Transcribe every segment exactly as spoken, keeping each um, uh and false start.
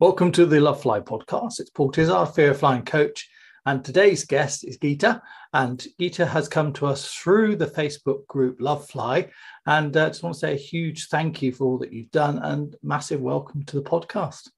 Welcome to the Love Fly podcast. It's Paul Tizard, Fear of Flying coach, and today's guest is Gita. And Gita has come to us through the Facebook group Love Fly. And I uh, just want to say a huge thank you for all that you've done and massive welcome to the podcast.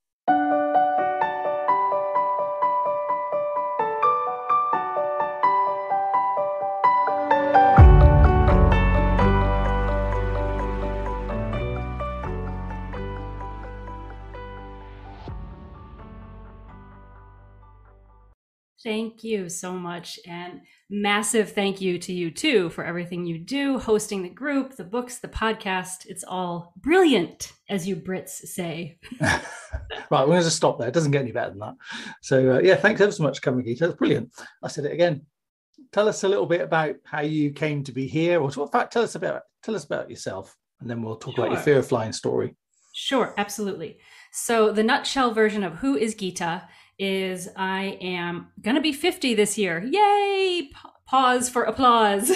Thank you so much, and massive thank you to you too for everything you do, hosting the group, the books, the podcast. It's all brilliant, as you Brits say. Right, we're going to stop there. It doesn't get any better than that. So uh, yeah, thanks ever so much for coming, Gita. That's brilliant. I said it again. Tell us a little bit about how you came to be here, or in fact, tell us about tell us about yourself, and then we'll talk sure. about your fear of flying story. Sure, absolutely. So the nutshell version of who is Gita is I am going to be fifty this year. Yay! Pa- pause for applause.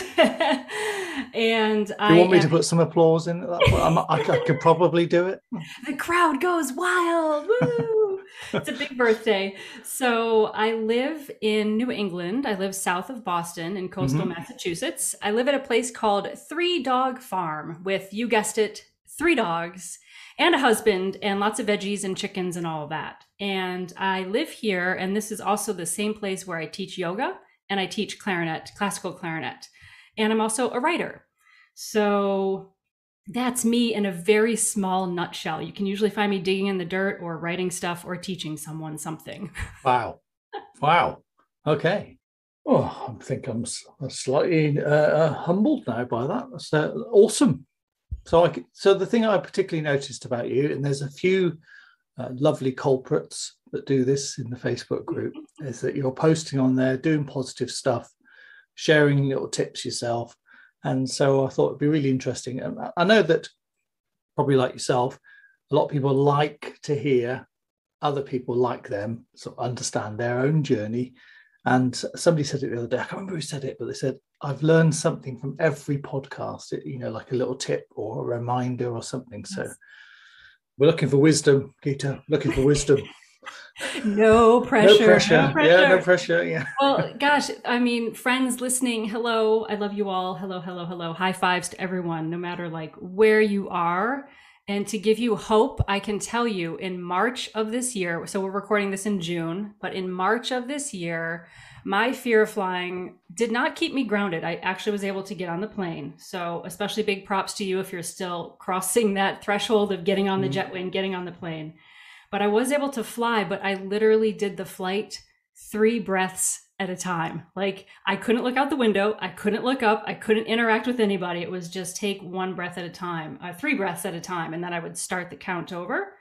And you I want me am... to put some applause in? At that point? I'm, I, I could probably do it. The crowd goes wild. Woo! It's a big birthday. So I live in New England. I live south of Boston in coastal mm-hmm. Massachusetts. I live at a place called Three Dog Farm with, you guessed it, three dogs and a husband and lots of veggies and chickens and all of that. And I live here, and this is also the same place where I teach yoga and I teach clarinet, classical clarinet. And I'm also a writer. So that's me in a very small nutshell. You can usually find me digging in the dirt or writing stuff or teaching someone something. Wow. Wow. Okay. Oh, I think I'm slightly uh, humbled now by that. That's uh, awesome. So, I, so the thing I particularly noticed about you, and there's a few uh, lovely culprits that do this in the Facebook group, is that you're posting on there, doing positive stuff, sharing little tips yourself. And so I thought it'd be really interesting. And I know that probably like yourself, a lot of people like to hear other people like them sort of understand their own journey. And somebody said it the other day, I can't remember who said it, but they said, I've learned something from every podcast, you know, like a little tip or a reminder or something. So we're looking for wisdom, Gita, looking for wisdom. No pressure. No pressure. No pressure. Yeah, no pressure. Yeah. Well, gosh, I mean, friends listening, hello. I love you all. Hello, hello, hello. High fives to everyone, no matter like where you are. And to give you hope, I can tell you in March of this year, so we're recording this in June, but in March of this year, my fear of flying did not keep me grounded. I actually was able to get on the plane. So especially big props to you if you're still crossing that threshold of getting on the jetwing, getting on the plane. But I was able to fly, but I literally did the flight three breaths at a time. Like I couldn't look out the window. I couldn't look up. I couldn't interact with anybody. It was just take one breath at a time, uh, three breaths at a time. And then I would start the count over.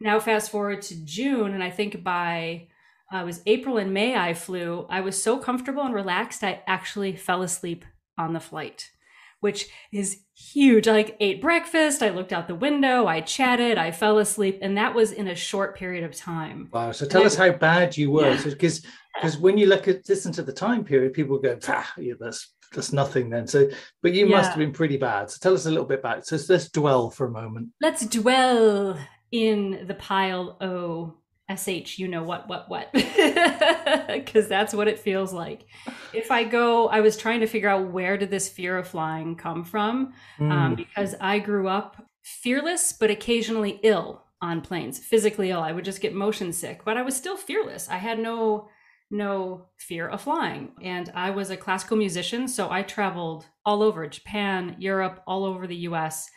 Now fast forward to June. And I think by, uh, it was April and May I flew. I was so comfortable and relaxed. I actually fell asleep on the flight, which is huge. I like ate breakfast. I looked out the window. I chatted. I fell asleep. And that was in a short period of time. Wow. So tell and us I, how bad you were. Because yeah. so, Because when you look at listen to the time period, people go, ah, yeah, that's that's nothing then. So, but you yeah. must have been pretty bad. So tell us a little bit about it. So let's dwell for a moment. Let's dwell in the pile O S H. You know what, what, what? Because that's what it feels like. If I go, I was trying to figure out where did this fear of flying come from, mm. um, because I grew up fearless but occasionally ill on planes, physically ill. I would just get motion sick, but I was still fearless. I had no. no fear of flying. And I was a classical musician, so I traveled all over Japan, Europe, all over the U S.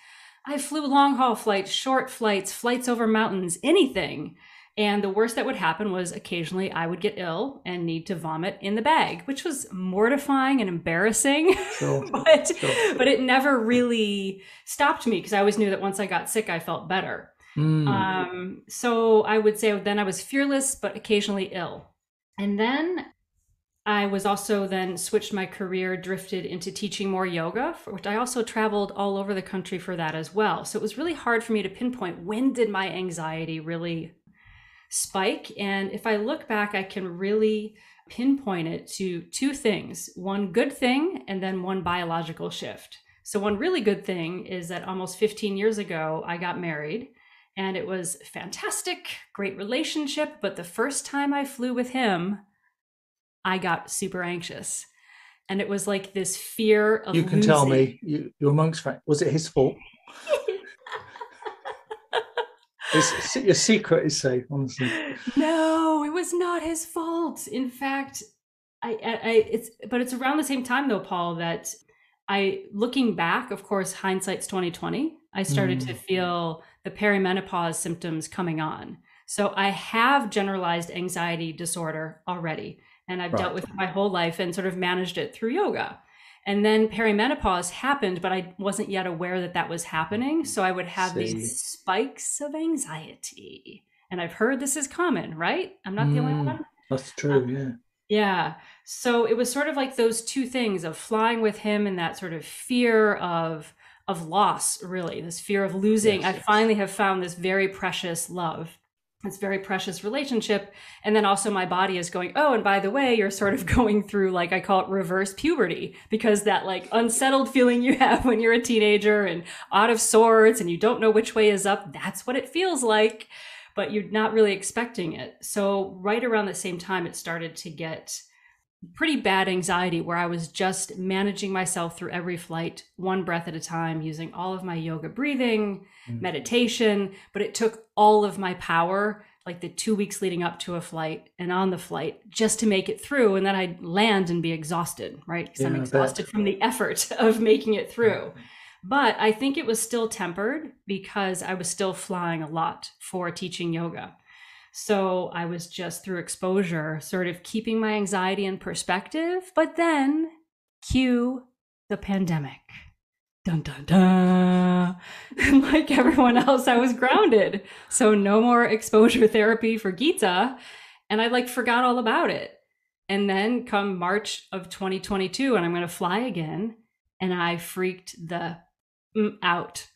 I flew long haul flights, short flights, flights over mountains, anything. And the worst that would happen was occasionally I would get ill and need to vomit in the bag, which was mortifying and embarrassing, sure. but, sure. but it never really stopped me because I always knew that once I got sick, I felt better. Mm. Um, so I would say then I was fearless, but occasionally ill. And then I was also then switched my career, drifted into teaching more yoga, for which I also traveled all over the country for that as well. So it was really hard for me to pinpoint when did my anxiety really spike. And if I look back, I can really pinpoint it to two things, one good thing and then one biological shift. So one really good thing is that almost fifteen years ago, I got married. and it was fantastic, great relationship. But the first time I flew with him, I got super anxious. And it was like this fear of you can losing. Tell me, you, your monk's friend, was it his fault? It's, your secret is safe, honestly. No, it was not his fault. In fact, I, I, I it's, but it's around the same time though, Paul, that I, looking back, of course, hindsight's twenty twenty, I started mm. to feel the perimenopause symptoms coming on. So I have generalized anxiety disorder already, and I've right. dealt with it my whole life and sort of managed it through yoga. And then perimenopause happened, but I wasn't yet aware that that was happening. So I would have See. these spikes of anxiety. And I've heard this is common, right? I'm not mm, the only one. That's true, um, yeah. Yeah. So it was sort of like those two things of flying with him and that sort of fear of, of loss, really, this fear of losing. Yes, I yes. finally have found this very precious love, this very precious relationship. And then also my body is going, oh, and by the way, you're sort of going through, like, I call it reverse puberty, because that like unsettled feeling you have when you're a teenager and out of sorts and you don't know which way is up, that's what it feels like, but you're not really expecting it. So right around the same time, it started to get pretty bad anxiety where I was just managing myself through every flight, one breath at a time, using all of my yoga breathing, mm. meditation, but it took all of my power, like the two weeks leading up to a flight and on the flight, just to make it through. And then I'd land and be exhausted, right? Because yeah, I'm exhausted from the effort of making it through. Yeah. But I think it was still tempered because I was still flying a lot for teaching yoga. So I was just through exposure, sort of keeping my anxiety in perspective, but then cue the pandemic. Dun, dun, dun. And like everyone else, I was grounded. So no more exposure therapy for Gita. And I like forgot all about it. And then come March of twenty twenty-two, and I'm going to fly again. And I freaked the mm out.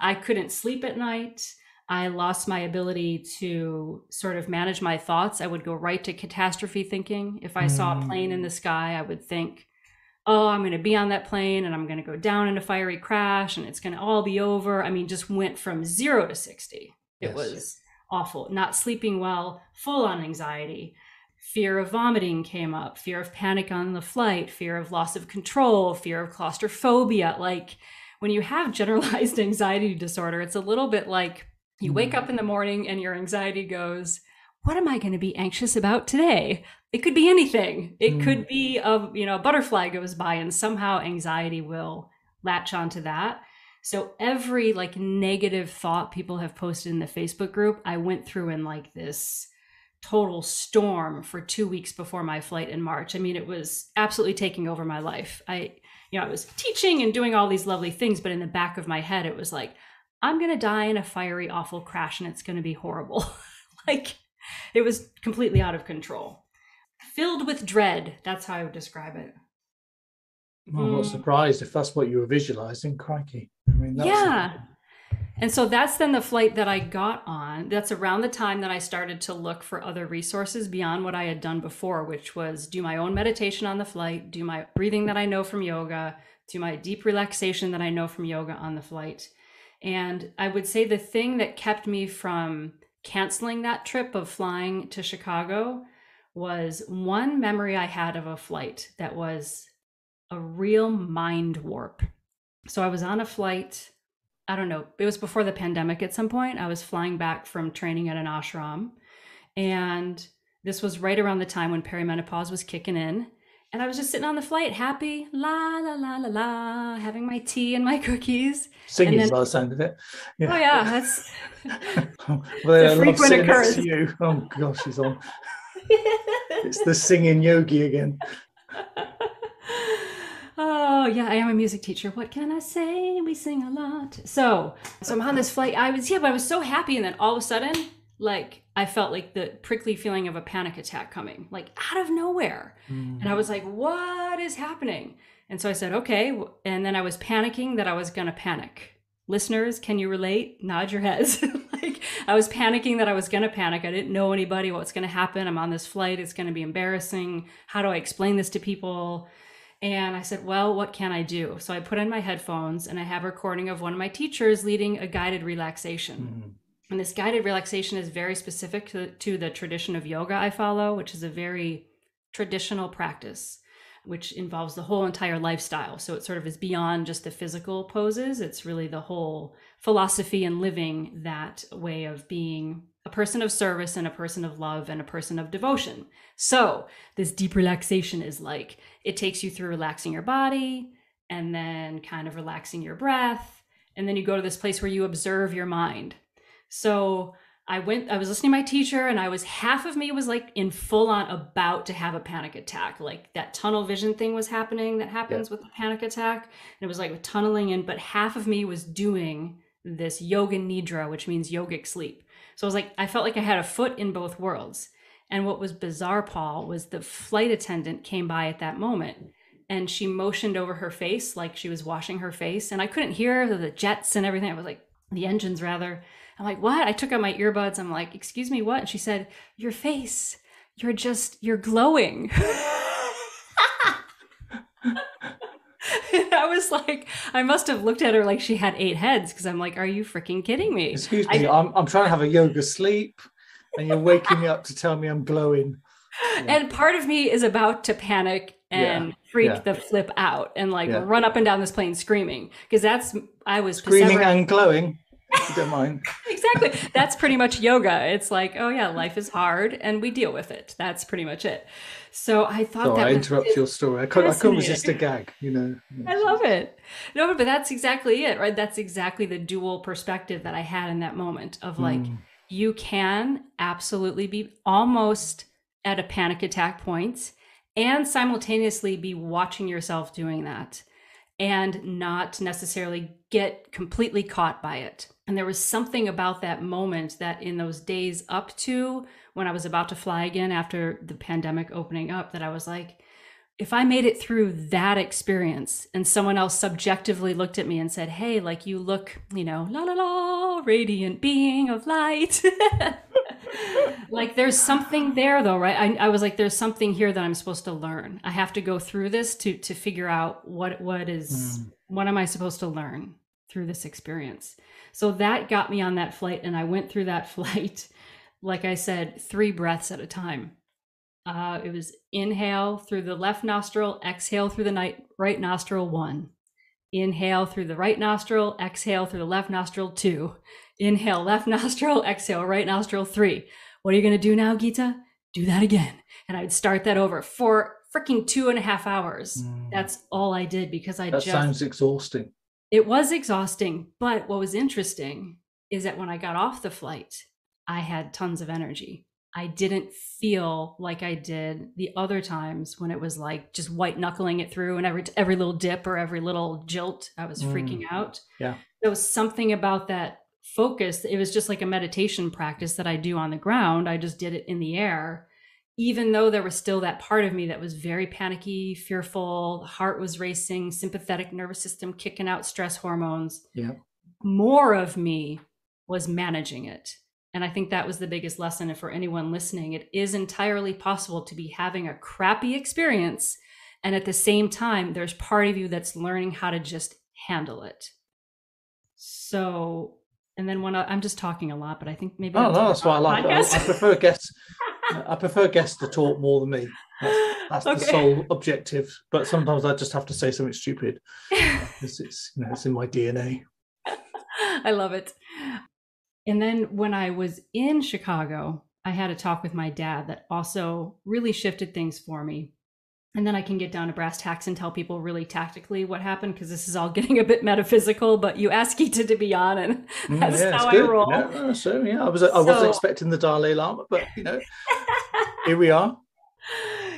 I couldn't sleep at night. I lost my ability to sort of manage my thoughts. I would go right to catastrophe thinking. If I mm. saw a plane in the sky, I would think, oh, I'm going to be on that plane and I'm going to go down in a fiery crash and it's going to all be over. I mean, just went from zero to sixty. Yes. It was awful. Not sleeping well, full on anxiety. Fear of vomiting came up, fear of panic on the flight, fear of loss of control, fear of claustrophobia. Like when you have generalized anxiety disorder, it's a little bit like, you wake up in the morning and your anxiety goes, what am I going to be anxious about today? It could be anything. It mm. could be a, you know, a butterfly goes by and somehow anxiety will latch onto that. So every like negative thought people have posted in the Facebook group, I went through in like this total storm for two weeks before my flight in March. I mean, it was absolutely taking over my life. I, you know, I was teaching and doing all these lovely things, but in the back of my head, it was like, I'm going to die in a fiery, awful crash and it's going to be horrible. Like it was completely out of control. Filled with dread. That's how I would describe it. Well, I'm mm. not surprised if that's what you were visualizing. Crikey. I mean, that's yeah. A... And so that's then the flight that I got on. That's around the time that I started to look for other resources beyond what I had done before, which was do my own meditation on the flight, do my breathing that I know from yoga, do my deep relaxation that I know from yoga on the flight. And I would say the thing that kept me from canceling that trip of flying to Chicago was one memory I had of a flight that was a real mind warp. So I was on a flight, I don't know, it was before the pandemic at some point. I was flying back from training at an ashram. And this was right around the time when perimenopause was kicking in. And I was just sitting on the flight, happy, la, la, la, la, la, having my tea and my cookies. Singing then, is by the sound of it. Yeah. Oh, yeah. That's well, a frequent occurrence. To you. Oh, gosh, he's on. It's the singing yogi again. Oh, yeah, I am a music teacher. What can I say? We sing a lot. So, so I'm on this flight. I was, yeah, but I was so happy. And then all of a sudden, like, I felt like the prickly feeling of a panic attack coming, like out of nowhere. Mm. And I was like, what is happening? And so I said, okay. And then I was panicking that I was going to panic. Listeners, can you relate? Nod your heads. Like I was panicking that I was going to panic. I didn't know anybody, what's going to happen. I'm on this flight. It's going to be embarrassing. How do I explain this to people? And I said, well, what can I do? So I put on my headphones and I have a recording of one of my teachers leading a guided relaxation. Mm-hmm. And this guided relaxation is very specific to, to the tradition of yoga I follow, which is a very traditional practice, which involves the whole entire lifestyle. So it sort of is beyond just the physical poses. It's really the whole philosophy and living that way of being a person of service and a person of love and a person of devotion. So this deep relaxation is like, it takes you through relaxing your body and then kind of relaxing your breath. And then you go to this place where you observe your mind. So I went, I was listening to my teacher and I was, half of me was like in full on about to have a panic attack. Like that tunnel vision thing was happening that happens yeah. with a panic attack. And it was like tunneling in, but half of me was doing this yoga nidra, which means yogic sleep. So I was like, I felt like I had a foot in both worlds. And what was bizarre, Paul, was the flight attendant came by at that moment and she motioned over her face, like she was washing her face. And I couldn't hear the jets and everything. I was like, the engines rather. I'm like, what? I took out my earbuds. I'm like, excuse me, what? And she said, your face, you're just, you're glowing. And I was like, I must have looked at her like she had eight heads. Cause I'm like, are you freaking kidding me? Excuse me, I, I'm, I'm trying to have a yoga sleep and you're waking me up to tell me I'm glowing. Yeah. And part of me is about to panic and yeah. freak yeah. the flip out and like yeah. run up and down this plane screaming. Cause that's, I was screaming and glowing. If you don't mind. Exactly. That's pretty much yoga. It's like, oh yeah, life is hard and we deal with it. That's pretty much it. So I thought oh, that I interrupt your story. I couldn't, I couldn't resist a gag, you know. I love it. No, but that's exactly it, right? That's exactly the dual perspective that I had in that moment of like, mm. you can absolutely be almost at a panic attack point and simultaneously be watching yourself doing that and not necessarily get completely caught by it. And there was something about that moment that in those days up to when I was about to fly again after the pandemic opening up, that I was like, if I made it through that experience and someone else subjectively looked at me and said, hey, like you look, you know, la la la, radiant being of light. Like there's something there though, right? I, I was like, there's something here that I'm supposed to learn. I have to go through this to to figure out what what is, mm. what am I supposed to learn through this experience? So that got me on that flight. And I went through that flight, like I said, three breaths at a time. Uh, it was inhale through the left nostril, exhale through the right nostril, one. Inhale through the right nostril, exhale through the left nostril, two. Inhale, left nostril, exhale, right nostril, three. What are you going to do now, Gita? Do that again. And I would start that over for freaking two and a half hours. Mm. That's all I did because I that just... That sounds exhausting. It was exhausting, but what was interesting is that when I got off the flight, I had tons of energy. I didn't feel like I did the other times when it was like just white knuckling it through and every every little dip or every little jilt, I was mm. freaking out. Yeah, there was something about that focus. It was just like a meditation practice that I do on the ground. I just did it in the air, even though there was still that part of me that was very panicky, fearful, the heart was racing, sympathetic nervous system kicking out stress hormones. Yeah, more of me was managing it. And I think that was the biggest lesson. And for anyone listening, it is entirely possible to be having a crappy experience. And at the same time, there's part of you that's learning how to just handle it. So, and then when I, I'm just talking a lot, but I think maybe. Oh, no, that's what I like. I, I prefer guests. I prefer guests to talk more than me. That's, that's okay. The sole objective. But sometimes I just have to say something stupid. It's, it's, you know, it's in my D N A. I love it. And then when I was in Chicago, I had a talk with my dad that also really shifted things for me. And then I can get down to brass tacks and tell people really tactically what happened, because this is all getting a bit metaphysical, but you asked Gita to be on and that's mm, yeah, how I good. roll. Yeah, so, yeah, I, was, so, I wasn't expecting the Dalai Lama, but you know, here we are.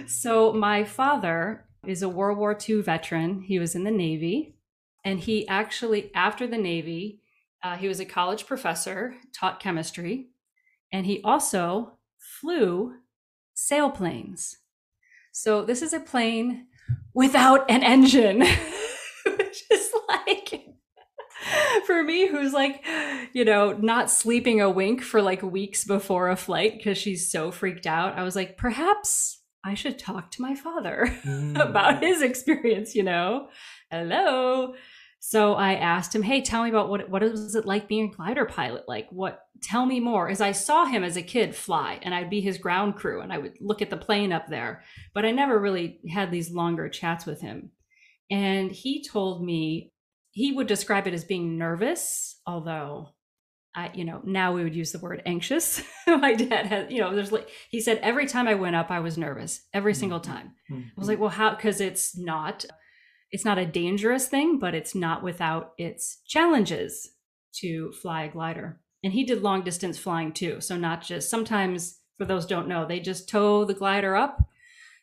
So my father is a World War Two veteran. He was in the Navy, and he actually, after the Navy, Uh, he was a college professor, taught chemistry, and he also flew sailplanes. So this is a plane without an engine, which is like, for me, who's like, you know, not sleeping a wink for like weeks before a flight because she's so freaked out. I was like, perhaps I should talk to my father mm. about his experience, you know, hello. So I asked him, hey, tell me about what, what was it like being a glider pilot? Like what, tell me more. As I saw him as a kid fly and I'd be his ground crew and I would look at the plane up there, but I never really had these longer chats with him. And he told me, he would describe it as being nervous, although I, you know, now we would use the word anxious. My dad had, you know, there's like, he said, every time I went up, I was nervous every single time. Mm-hmm. I was like, well, how, cause it's not, it's not a dangerous thing, but it's not without its challenges to fly a glider. And he did long distance flying too. So not just, sometimes for those who don't know, they just tow the glider up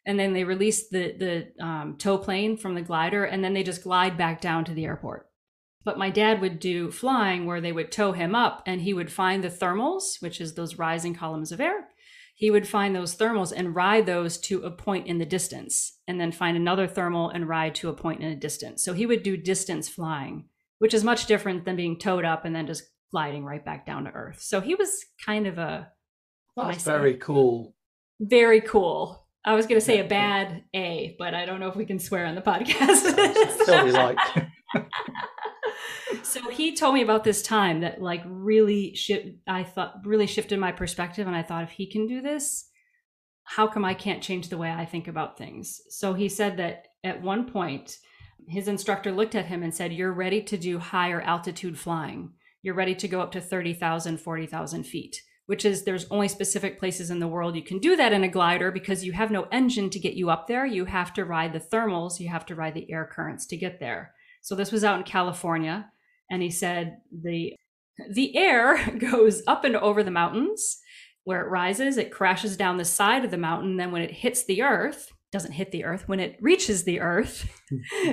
and then they release the, the um, tow plane from the glider and then they just glide back down to the airport. But my dad would do flying where they would tow him up and he would find the thermals, which is those rising columns of air. He would find those thermals and ride those to a point in the distance and then find another thermal and ride to a point in a distance. So he would do distance flying, which is much different than being towed up and then just gliding right back down to earth. So he was kind of a... That's very cool. Very cool. I was going to say a bad A, but I don't know if we can swear on the podcast. That's totally like... So he told me about this time that like really shi- I thought really shifted my perspective. And I thought, if he can do this, how come I can't change the way I think about things? So he said that at one point, his instructor looked at him and said, you're ready to do higher altitude flying. You're ready to go up to thirty thousand, forty thousand feet, which is there's only specific places in the world you can do that in a glider because you have no engine to get you up there. You have to ride the thermals. You have to ride the air currents to get there. So this was out in California. And he said the the air goes up and over the mountains where it rises, it crashes down the side of the mountain. Then when it hits the earth, doesn't hit the earth, when it reaches the earth,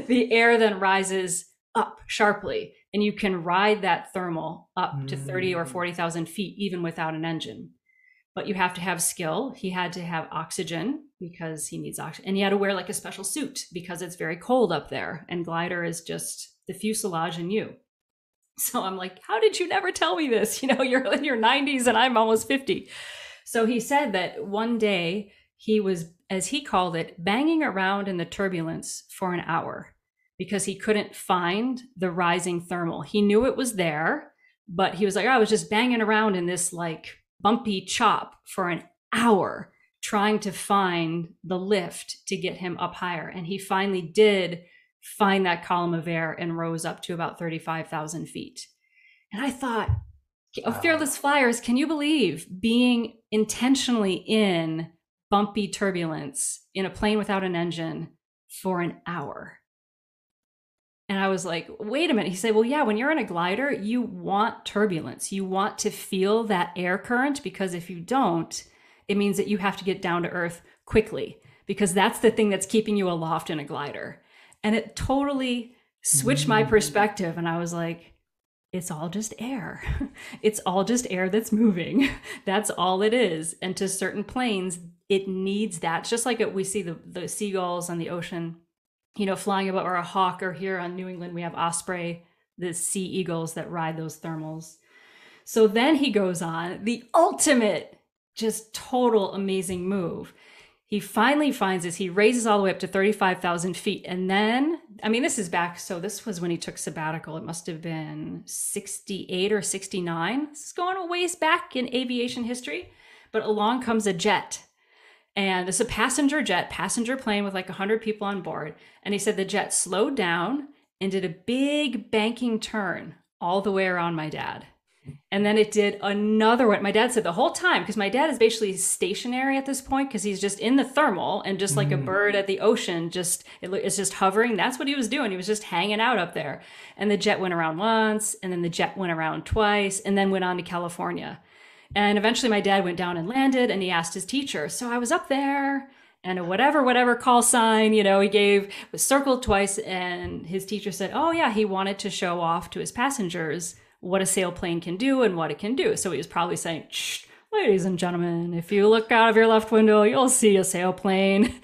the air then rises up sharply. And you can ride that thermal up mm. to thirty or forty thousand feet, even without an engine. But you have to have skill. He had to have oxygen because he needs oxygen. And he had to wear like a special suit because it's very cold up there. And glider is just the fuselage and you. So I'm like, how did you never tell me this? You know, you're in your nineties and I'm almost fifty. So he said that one day he was, as he called it, banging around in the turbulence for an hour because he couldn't find the rising thermal. He knew it was there, but he was like, oh, I was just banging around in this like bumpy chop for an hour trying to find the lift to get him up higher. And he finally did find that column of air and rose up to about thirty-five thousand feet. And I thought, oh, Fearless Flyers, can you believe being intentionally in bumpy turbulence in a plane without an engine for an hour? And I was like, wait a minute. He said, well, yeah, when you're in a glider, you want turbulence. You want to feel that air current because if you don't, it means that you have to get down to earth quickly because that's the thing that's keeping you aloft in a glider. And it totally switched my perspective. And I was like, it's all just air. It's all just air that's moving. That's all it is. And to certain planes, it needs that. It's just like it, we see the, the seagulls on the ocean, you know, flying about, or a hawk, or here on New England, we have osprey, the sea eagles that ride those thermals. So then he goes on the ultimate, just total amazing move. He finally finds this, he raises all the way up to thirty-five thousand feet. And then, I mean, this is back, so this was when he took sabbatical. It must have been sixty-eight or sixty-nine. This is going a ways back in aviation history, but along comes a jet. And it's a passenger jet, passenger plane with like one hundred people on board. And he said the jet slowed down and did a big banking turn all the way around my dad. And then it did another one. My dad said the whole time, because my dad is basically stationary at this point, because he's just in the thermal and just like mm. a bird at the ocean, just it, it's just hovering. That's what he was doing. He was just hanging out up there. And the jet went around once, and then the jet went around twice, and then went on to California. And eventually my dad went down and landed, and he asked his teacher, so I was up there, and a whatever, whatever call sign, you know, he gave, was circled twice, and his teacher said, oh yeah, he wanted to show off to his passengers what a sailplane can do and what it can do. So he was probably saying, shh, ladies and gentlemen, if you look out of your left window, you'll see a sailplane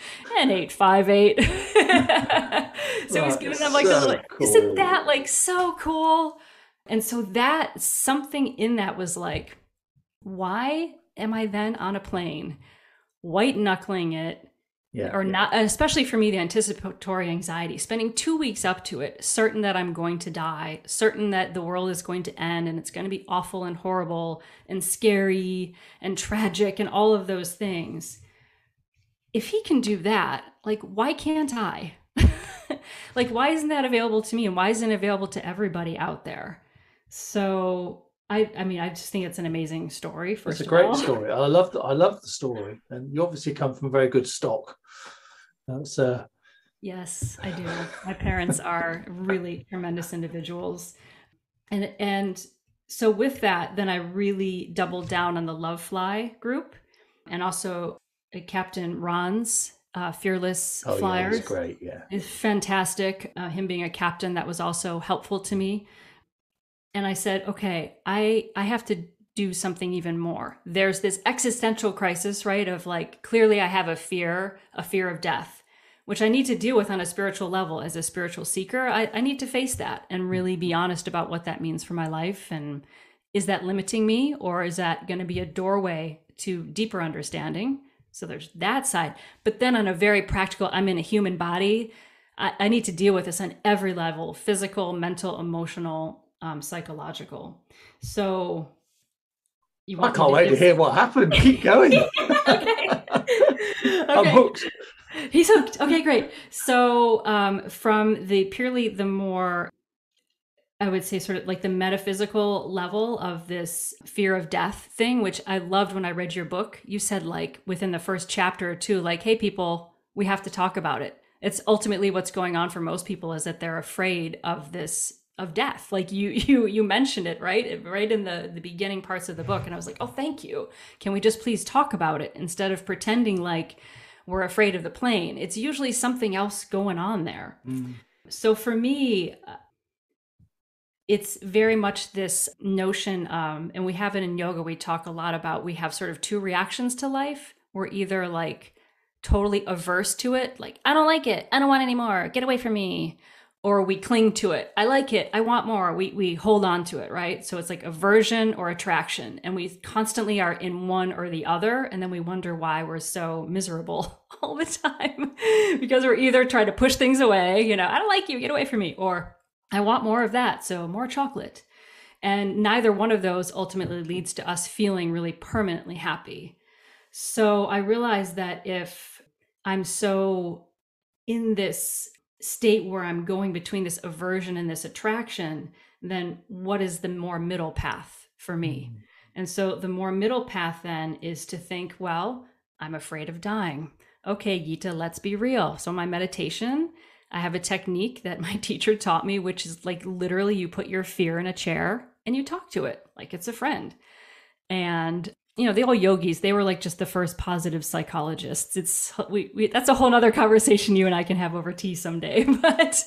and eight five eight. So that he's giving them like so a little, cool. Isn't that like so cool? And so that something in that was like, why am I then on a plane, white knuckling it, Yeah, or yeah. not, especially for me, the anticipatory anxiety, spending two weeks up to it, certain that I'm going to die, certain that the world is going to end and it's going to be awful and horrible and scary and tragic and all of those things. If he can do that, like, why can't I? Like, why isn't that available to me? And why isn't it available to everybody out there? So I, I mean, I just think it's an amazing story. First it's a great all. story. I love the, I love the story. And you obviously come from very good stock. That's uh... Yes, I do. My parents are really tremendous individuals. And, and so with that, then I really doubled down on the Love Fly group and also Captain Ron's uh, Fearless oh, Flyers. Oh, yeah, he's great, yeah. It's fantastic. Uh, him being a captain, that was also helpful to me. And I said, okay, I, I have to do something even more. There's this existential crisis, right? Of like, clearly I have a fear, a fear of death, which I need to deal with on a spiritual level as a spiritual seeker. I, I need to face that and really be honest about what that means for my life. And is that limiting me, or is that going to be a doorway to deeper understanding? So there's that side. But then on a very practical, I'm in a human body. I, I need to deal with this on every level, physical, mental, emotional, Um, psychological. So you want I can't to wait this? to hear what happened. Keep going. okay. okay. I'm hooked. He's hooked. Okay, great. So um, from the purely the more, I would say sort of like the metaphysical level of this fear of death thing, which I loved when I read your book, you said like within the first chapter or two, like, hey, people, we have to talk about it. It's ultimately what's going on for most people is that they're afraid of this of death. Like you, you, you mentioned it, right? Right in the, the beginning parts of the book. And I was like, oh, thank you. Can we just please talk about it instead of pretending like we're afraid of the plane? It's usually something else going on there. Mm. So for me, it's very much this notion, um, and we have it in yoga, we talk a lot about, we have sort of two reactions to life. We're either like totally averse to it. Like, I don't like it. I don't want any more. Get away from me. Or we cling to it. I like it. I want more. We we hold on to it, right? So it's like aversion or attraction. And we constantly are in one or the other. And then we wonder why we're so miserable all the time. Because we're either trying to push things away, you know, I don't like you, get away from me. Or I want more of that, so more chocolate. And neither one of those ultimately leads to us feeling really permanently happy. So I realized that if I'm so in this state where I'm going between this aversion and this attraction, then what is the more middle path for me? Mm-hmm. And so the more middle path then is to think, well, I'm afraid of dying. Okay, Gita, let's be real. So my meditation, I have a technique that my teacher taught me, which is like literally you put your fear in a chair and you talk to it like it's a friend. And you know, the old yogis, they were like just the first positive psychologists. It's we, we that's a whole other conversation you and I can have over tea someday. But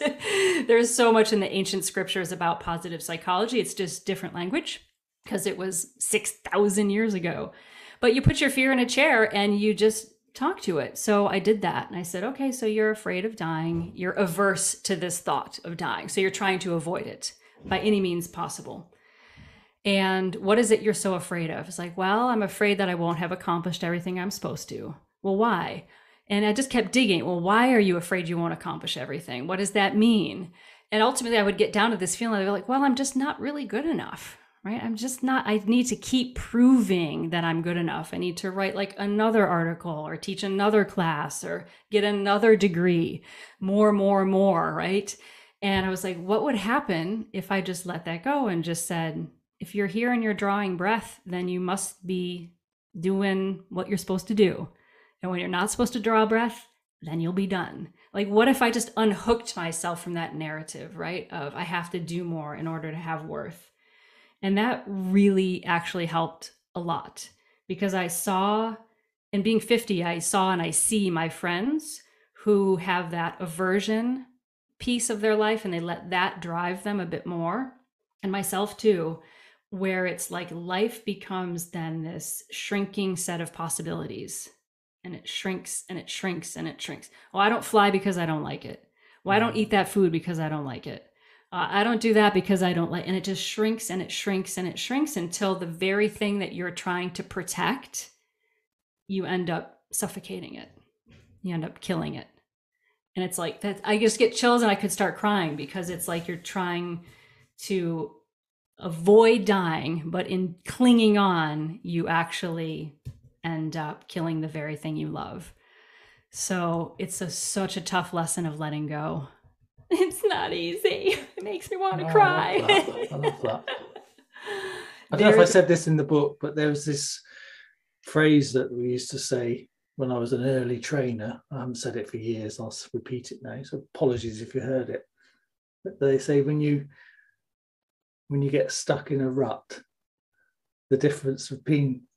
there's so much in the ancient scriptures about positive psychology. It's just different language because it was six thousand years ago. But you put your fear in a chair and you just talk to it. So I did that. And I said, okay, so you're afraid of dying. You're averse to this thought of dying. So you're trying to avoid it by any means possible. And what is it you're so afraid of? It's like, well, I'm afraid that I won't have accomplished everything I'm supposed to. Well, why? And I just kept digging. Well, why are you afraid you won't accomplish everything? What does that mean? And ultimately I would get down to this feeling of like, well, I'm just not really good enough, right? I'm just not, I need to keep proving that I'm good enough. I need to write like another article or teach another class or get another degree, more, more, more, right? And I was like, what would happen if I just let that go and just said, if you're here and you're drawing breath, then you must be doing what you're supposed to do. And when you're not supposed to draw breath, then you'll be done. Like, what if I just unhooked myself from that narrative, right? Of I have to do more in order to have worth. And that really actually helped a lot because I saw, and being fifty, I saw and I see my friends who have that aversion piece of their life and they let that drive them a bit more. And myself too. Where it's like life becomes then this shrinking set of possibilities and it shrinks and it shrinks and it shrinks. Well, I don't fly because I don't like it. Well, I don't eat that food because I don't like it. Uh, I don't do that because I don't like, and it just shrinks and it shrinks and it shrinks until the very thing that you're trying to protect, you end up suffocating it. you end up killing it. And it's like that, I just get chills and I could start crying, because it's like you're trying to avoid dying, but in clinging on, you actually end up killing the very thing you love. So it's a, such a tough lesson of letting go. It's not easy. It makes me want to oh, cry. I love that. I love that. I don't know if I said this in the book, but there was this phrase that we used to say when I was an early trainer. I haven't said it for years. I'll repeat it now, so apologies if you heard it. But they say when you when you get stuck in a rut, the difference between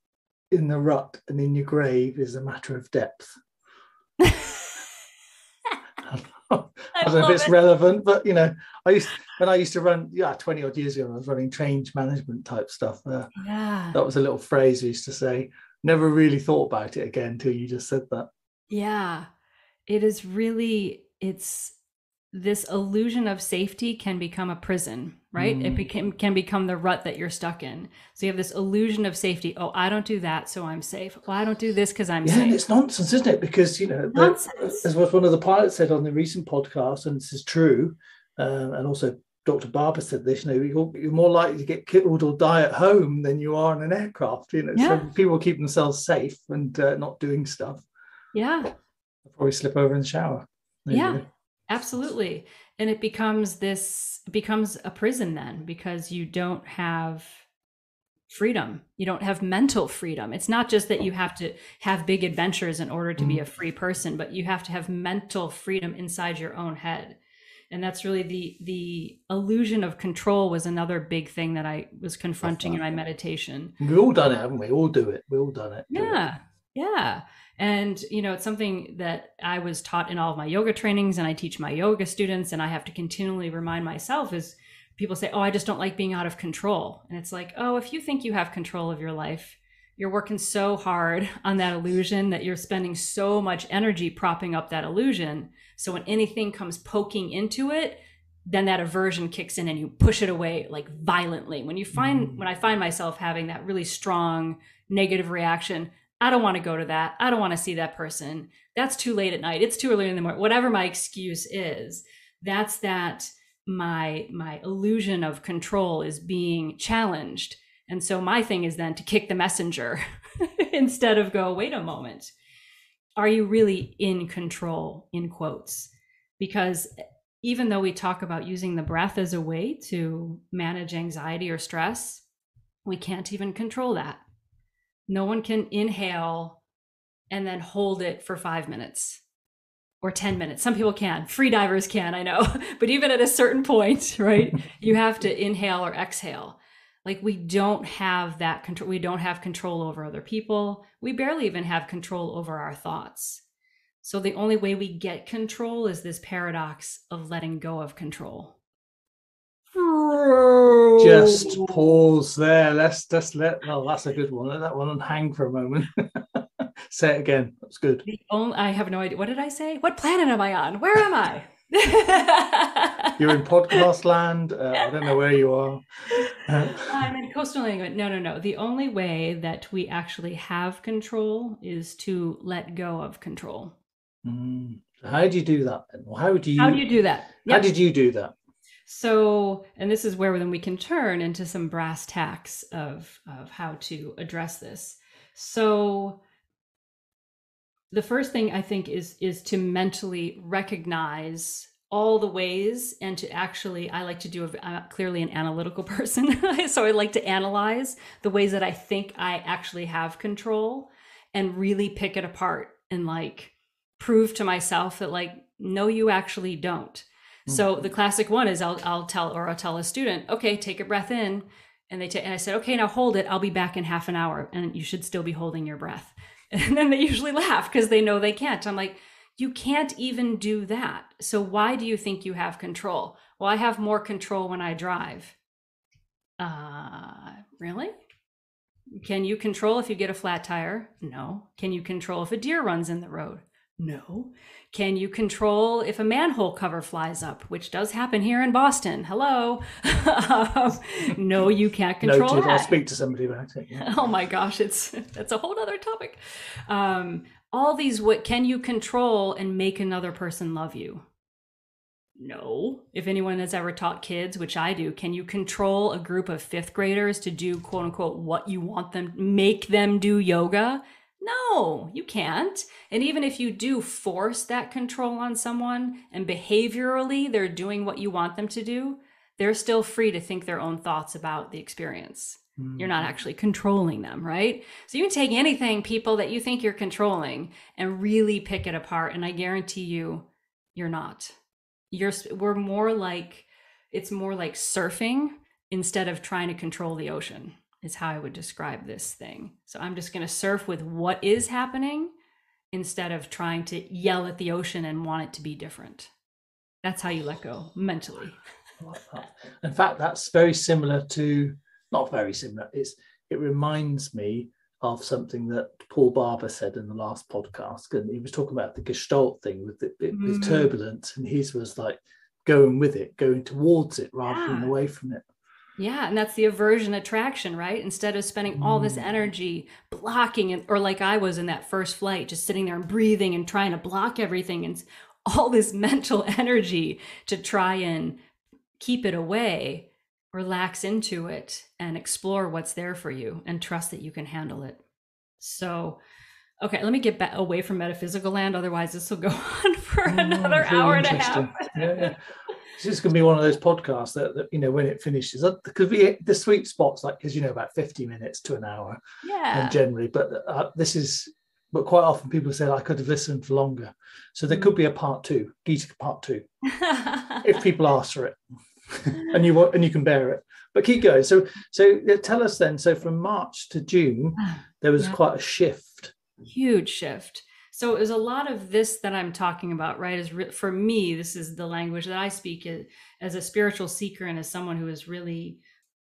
in the rut and in your grave is a matter of depth. I don't know if it's it. relevant, but you know, I used when I used to run, yeah, twenty odd years ago, I was running change management type stuff. Uh, yeah, that was a little phrase we used to say. Never really thought about it again until you just said that. Yeah, it is really. It's this illusion of safety can become a prison, right? Mm. It became, can become the rut that you're stuck in. So you have this illusion of safety. Oh, I don't do that, so I'm safe. Well, I don't do this because I'm yeah, safe. And it's nonsense, isn't it? Because, you know, the, as was one of the pilots said on the recent podcast, and this is true, um, and also Doctor Barber said this, you know, you're, you're more likely to get killed or die at home than you are on an aircraft. You know, yeah. So people keep themselves safe and uh, not doing stuff. Yeah. I'll probably slip over and shower. Maybe. Yeah. Absolutely. And it becomes this, it becomes a prison then, because you don't have freedom. You don't have mental freedom. It's not just that you have to have big adventures in order to be a free person, but you have to have mental freedom inside your own head. And that's really the, the illusion of control was another big thing that I was confronting in my meditation. We've all done it, haven't we? All do it. We've all done it. Yeah. It. Yeah. And, you know, it's something that I was taught in all of my yoga trainings, and I teach my yoga students, and I have to continually remind myself is people say, oh, I just don't like being out of control. And it's like, oh, if you think you have control of your life, you're working so hard on that illusion that you're spending so much energy propping up that illusion. So when anything comes poking into it, then that aversion kicks in and you push it away like violently. When you find, mm. when I find myself having that really strong negative reaction, I don't want to go to that. I don't want to see that person. That's too late at night. It's too early in the morning. Whatever my excuse is, that's that my my illusion of control is being challenged. And so my thing is then to kick the messenger instead of go, wait a moment. Are you really in control, in quotes? Because even though we talk about using the breath as a way to manage anxiety or stress, we can't even control that. No one can inhale and then hold it for five minutes or ten minutes. Some people can, free divers can, I know, but even at a certain point, right? You have to inhale or exhale. Like we don't have that control. We don't have control over other people. We barely even have control over our thoughts. So the only way we get control is this paradox of letting go of control. Just pause there. Let's just let. Well, that's a good one. Let that one hang for a moment. Say it again. That's good. The only, I have no idea. What did I say? What planet am I on? Where am I? You're in podcast land. Uh, I don't know where you are. I'm in coastal England. No, no, no. The only way that we actually have control is to let go of control. Mm. How do you do that? How do you? How do you do that? Yep. How did you do that? So, and this is where then we can turn into some brass tacks of, of how to address this. So the first thing I think is, is to mentally recognize all the ways, and to actually, I like to do, a, I'm clearly an analytical person. So I like to analyze the ways that I think I actually have control and really pick it apart and like prove to myself that like, no, you actually don't. So the classic one is I'll, I'll tell, or I'll tell a student, okay, take a breath in. And they take, and I said, okay, now hold it. I'll be back in half an hour. And you should still be holding your breath. And then they usually laugh because they know they can't. I'm like, you can't even do that. So why do you think you have control? Well, I have more control when I drive. Uh, really? Can you control if you get a flat tire? No. Can you control if a deer runs in the road? No. Can you control if a manhole cover flies up, which does happen here in Boston? Hello. um, no, you can't control no, that. I'll speak to somebody about it. Yeah. Oh my gosh, it's that's a whole other topic. Um, all these, what can you control and make another person love you? No. If anyone has ever taught kids, which I do, can you control a group of fifth graders to do quote unquote what you want them, make them do yoga? No, you can't. And even if you do force that control on someone and behaviorally they're doing what you want them to do, they're still free to think their own thoughts about the experience. Mm. You're not actually controlling them, right? So you can take anything, people, that you think you're controlling and really pick it apart. And I guarantee you, you're not. You're, we're more like, it's more like surfing instead of trying to control the ocean. Is how I would describe this thing. So I'm just going to surf with what is happening instead of trying to yell at the ocean and want it to be different. That's how you let go mentally. In fact, that's very similar to, not very similar, it's, it reminds me of something that Paul Barber said in the last podcast. And he was talking about the Gestalt thing with the, it was mm. turbulence, and his was like going with it, going towards it rather yeah. than away from it. Yeah. And that's the aversion attraction, right? Instead of spending all this energy blocking it, or like I was in that first flight, just sitting there and breathing and trying to block everything and all this mental energy to try and keep it away, relax into it and explore what's there for you and trust that you can handle it. So, okay, let me get back away from metaphysical land. Otherwise this will go on for another oh, hour and a half. Yeah, yeah. This is going to be one of those podcasts that, that you know, when it finishes, because we, the sweet spot's like, because, you know, about fifty minutes to an hour. Yeah. And generally, but uh, this is, but quite often people say, I could have listened for longer. So there could be a part two, Gita part two, if people ask for it and you want, and you can bear it, but keep going. So, so tell us then, so from March to June, there was yeah. quite a shift. Huge shift. So it was a lot of this that I'm talking about, right? Is re- for me, this is the language that I speak as, as a spiritual seeker and as someone who is really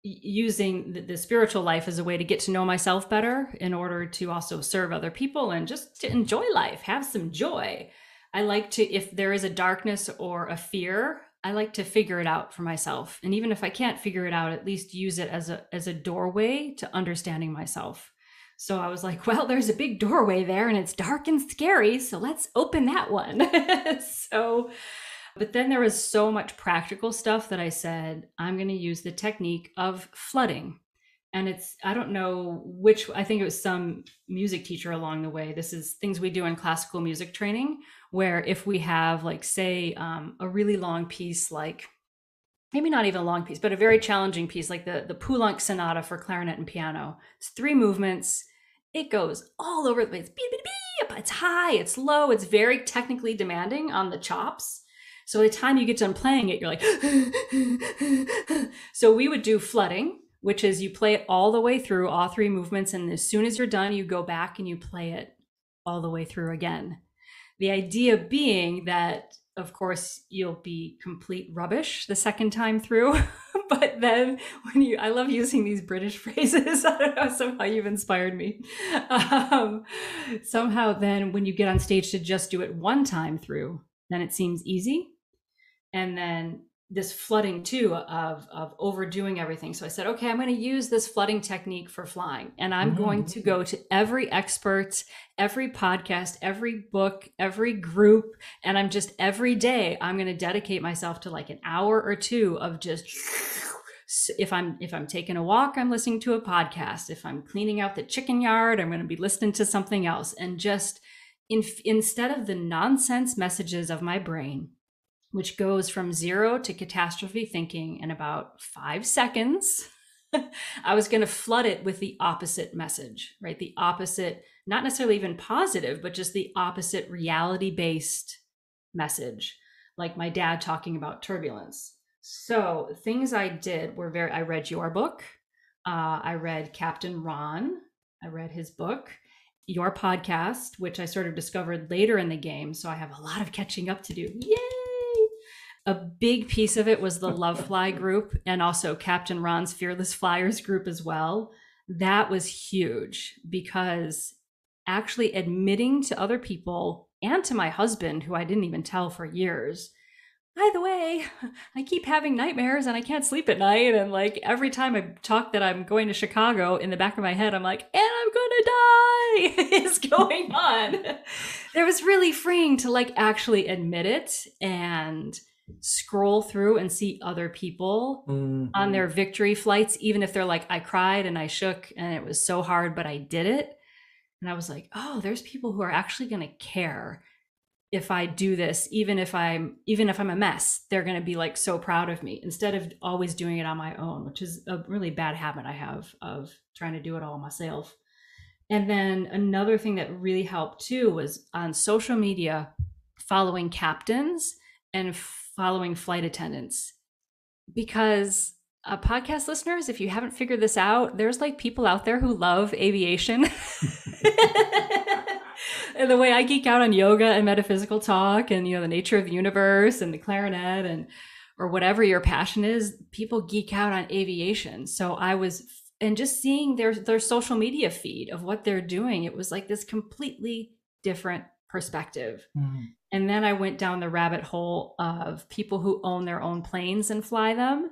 using the, the spiritual life as a way to get to know myself better in order to also serve other people and just to enjoy life, have some joy. I like to, if there is a darkness or a fear, I like to figure it out for myself. And even if I can't figure it out, at least use it as a, as a doorway to understanding myself. So I was like, well, there's a big doorway there and it's dark and scary. So let's open that one. So, but then there was so much practical stuff that I said, I'm going to use the technique of flooding. And it's, I don't know which, I think it was some music teacher along the way. This is things we do in classical music training, where if we have like, say, um, a really long piece, like maybe not even a long piece, but a very challenging piece, like the, the Poulenc Sonata for clarinet and piano. It's three movements. It goes all over the place. It's high, it's low, it's very technically demanding on the chops. So by the time you get done playing it, you're like, so we would do flooding, which is you play it all the way through, all three movements. And as soon as you're done, you go back and you play it all the way through again. The idea being that, of course, you'll be complete rubbish the second time through. But then when you, I love using these British phrases. I don't know, somehow you've inspired me. Um, somehow then when you get on stage to just do it one time through, then it seems easy. And then this flooding too of, of overdoing everything. So I said, okay, I'm going to use this flooding technique for flying. And I'm mm-hmm. going to go to every expert, every podcast, every book, every group. And I'm just every day, I'm going to dedicate myself to like an hour or two of just, if I'm, if I'm taking a walk, I'm listening to a podcast. If I'm cleaning out the chicken yard, I'm going to be listening to something else. And just in, instead of the nonsense messages of my brain, which goes from zero to catastrophe thinking in about five seconds, I was going to flood it with the opposite message, right? The opposite, not necessarily even positive, but just the opposite reality-based message, like my dad talking about turbulence. So things I did were very, I read your book. Uh, I read Captain Ron. I read his book. Your podcast, which I sort of discovered later in the game. So I have a lot of catching up to do. Yay! A big piece of it was the Love Fly group and also Captain Ron's Fearless Flyers group as well. That was huge because actually admitting to other people and to my husband, who I didn't even tell for years, by the way, I keep having nightmares and I can't sleep at night. And like every time I talk that I'm going to Chicago, in the back of my head, I'm like, and I'm gonna die is going on. There was really freeing to like actually admit it and scroll through and see other people mm-hmm. on their victory flights, even if they're like, I cried and I shook and it was so hard, but I did it. And I was like, oh, there's people who are actually going to care if I do this, even if I'm even if I'm a mess. They're going to be like so proud of me, instead of always doing it on my own, which is a really bad habit I have of trying to do it all myself. And then another thing that really helped too was on social media, following captains and following flight attendants, because Uh, podcast listeners, if you haven't figured this out, there's like people out there who love aviation. And the way I geek out on yoga and metaphysical talk and, you know, the nature of the universe and the clarinet and or whatever your passion is, people geek out on aviation. So I was and just seeing their their social media feed of what they're doing, it was like this completely different perspective. Mm-hmm. And then I went down the rabbit hole of people who own their own planes and fly them.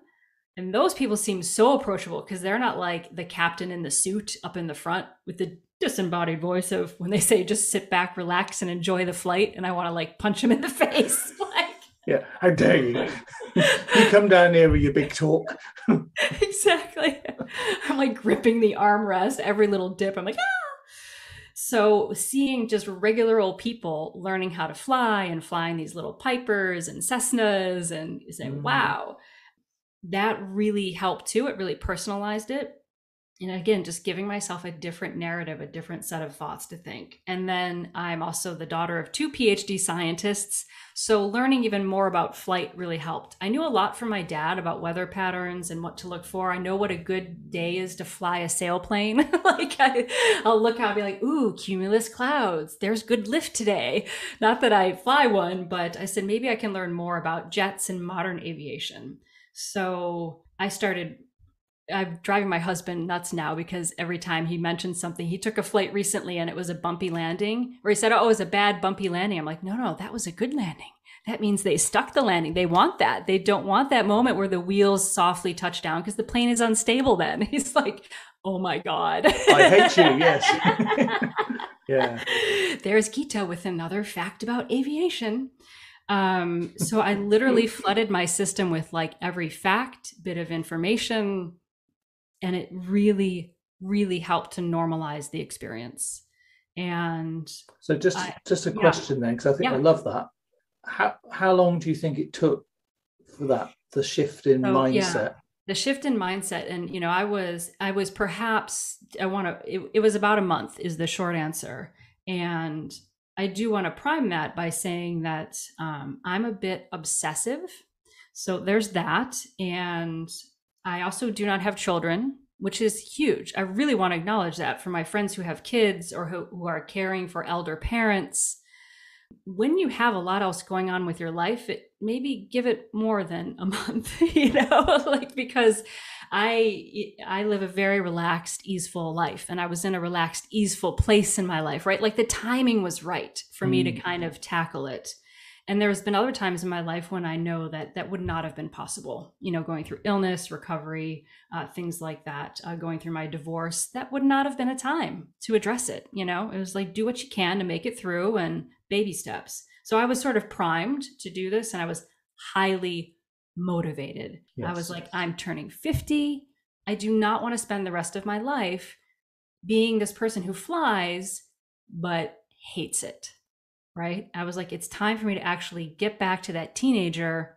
And those people seem so approachable, because they're not like the captain in the suit up in the front with the disembodied voice of when they say, just sit back, relax and enjoy the flight. And I want to like punch him in the face. Like, yeah, how dare you? You come down here with your big talk. Exactly. I'm like gripping the armrest, every little dip. I'm like, ah. So seeing just regular old people learning how to fly and flying these little Pipers and Cessnas and saying, mm. wow. That really helped too. It really personalized it. And again, just giving myself a different narrative, a different set of thoughts to think. And then I'm also the daughter of two PhD scientists. So learning even more about flight really helped. I knew a lot from my dad about weather patterns and what to look for. I know what a good day is to fly a sailplane. Like I, I'll look out and be like, ooh, cumulus clouds. There's good lift today. Not that I fly one, but I said, maybe I can learn more about jets and modern aviation. So I started, I'm driving my husband nuts now, because every time he mentions something, he took a flight recently and it was a bumpy landing, or he said, oh, it was a bad bumpy landing. I'm like, no, no, that was a good landing. That means they stuck the landing. They want that. They don't want that moment where the wheels softly touch down, because the plane is unstable then. He's like, oh my God. I hate you, yes. Yeah. There's Gita with another fact about aviation. Um, so I literally flooded my system with like every fact, bit of information, and it really, really helped to normalize the experience. And so just, I, just a question yeah. then, because I think yeah. I love that. How, how long do you think it took for that, the shift in so, mindset? Yeah. The shift in mindset. And, you know, I was, I was perhaps, I want to, it, it was about a month is the short answer. And I do want to prime that by saying that um, I'm a bit obsessive. So there's that. And I also do not have children, which is huge. I really want to acknowledge that for my friends who have kids or who, who are caring for elder parents. When you have a lot else going on with your life, it, maybe give it more than a month, you know, like, because I, I live a very relaxed, easeful life, and I was in a relaxed, easeful place in my life, right? Like the timing was right for me mm. to kind of tackle it. And there's been other times in my life when I know that that would not have been possible, you know, going through illness, recovery, uh, things like that, uh, going through my divorce, that would not have been a time to address it. You know, it was like, do what you can to make it through, and baby steps. So I was sort of primed to do this, and I was highly motivated. Yes. I was like, I'm turning fifty. I do not want to spend the rest of my life being this person who flies, but hates it, right? I was like, it's time for me to actually get back to that teenager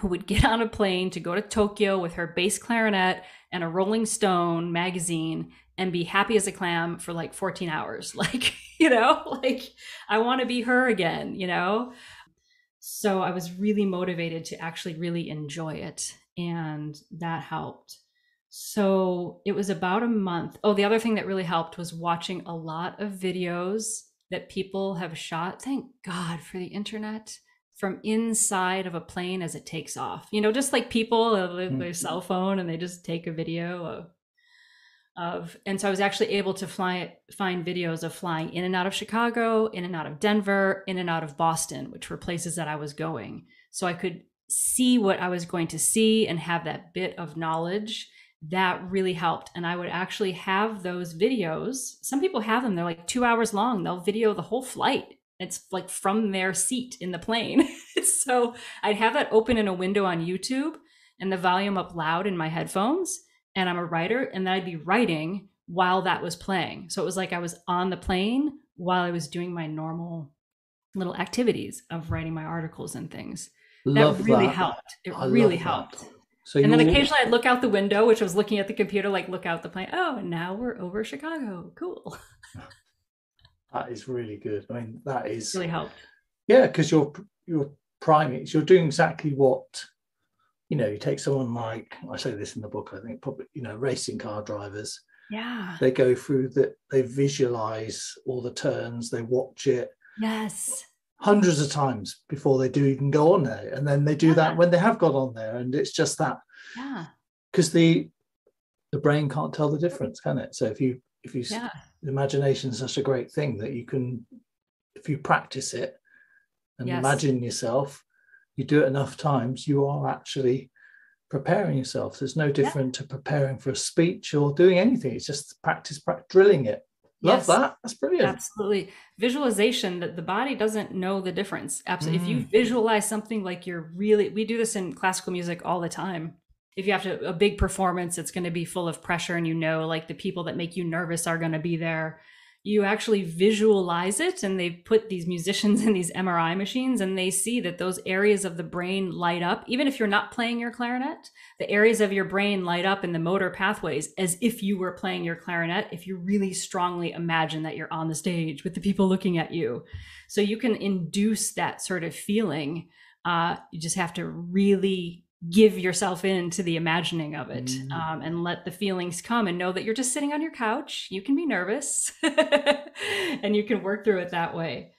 who would get on a plane to go to Tokyo with her bass clarinet and a Rolling Stone magazine and be happy as a clam for like fourteen hours. Like, you know, like I want to be her again, you know? So I was really motivated to actually really enjoy it. And that helped. So it was about a month. Oh, the other thing that really helped was watching a lot of videos that people have shot. Thank God for the internet. From inside of a plane as it takes off, you know, just like people with their cell phone and they just take a video of of, and so I was actually able to fly, find videos of flying in and out of Chicago, in and out of Denver, in and out of Boston, which were places that I was going. So I could see what I was going to see and have that bit of knowledge. That really helped. And I would actually have those videos. Some people have them, they're like two hours long. They'll video the whole flight. It's like from their seat in the plane. So I'd have that open in a window on YouTube and the volume up loud in my headphones. And I'm a writer, and then I'd be writing while that was playing. So it was like I was on the plane while I was doing my normal little activities of writing my articles and things. Love that really that. helped. It I really helped. That. So and then occasionally I'd look out the window, which I was looking at the computer, like look out the plane. Oh, and now we're over Chicago. Cool. That is really good. I mean, that is really helped. Yeah, because you're you're priming. You're doing exactly what, you know, you take someone like, I say this in the book, I think probably, you know, racing car drivers. Yeah. They go through that, they visualize all the turns, they watch it. Yes. Hundreds of times before they do even go on there. And then they do yeah. that when they have got on there. And it's just that. Yeah. Because the the brain can't tell the difference, can it? So if you if you yeah. the imagination is such a great thing that you can, if you practice it and yes. imagine yourself, you do it enough times, you are actually preparing yourself. There's no different yeah. to preparing for a speech or doing anything. It's just practice, practice drilling it. Love yes. that. That's brilliant. Absolutely. Visualization, that the body doesn't know the difference. Absolutely. Mm. If you visualize something like you're really, we do this in classical music all the time. If you have to, a big performance, it's going to be full of pressure, and you know, like the people that make you nervous are going to be there. You actually visualize it, and they put these musicians in these M R I machines, and they see that those areas of the brain light up. Even if you're not playing your clarinet, the areas of your brain light up in the motor pathways as if you were playing your clarinet, if you really strongly imagine that you're on the stage with the people looking at you. So you can induce that sort of feeling. Uh, you just have to really give yourself into the imagining of it, mm. um, and let the feelings come, and know that you're just sitting on your couch. You can be nervous and you can work through it that way.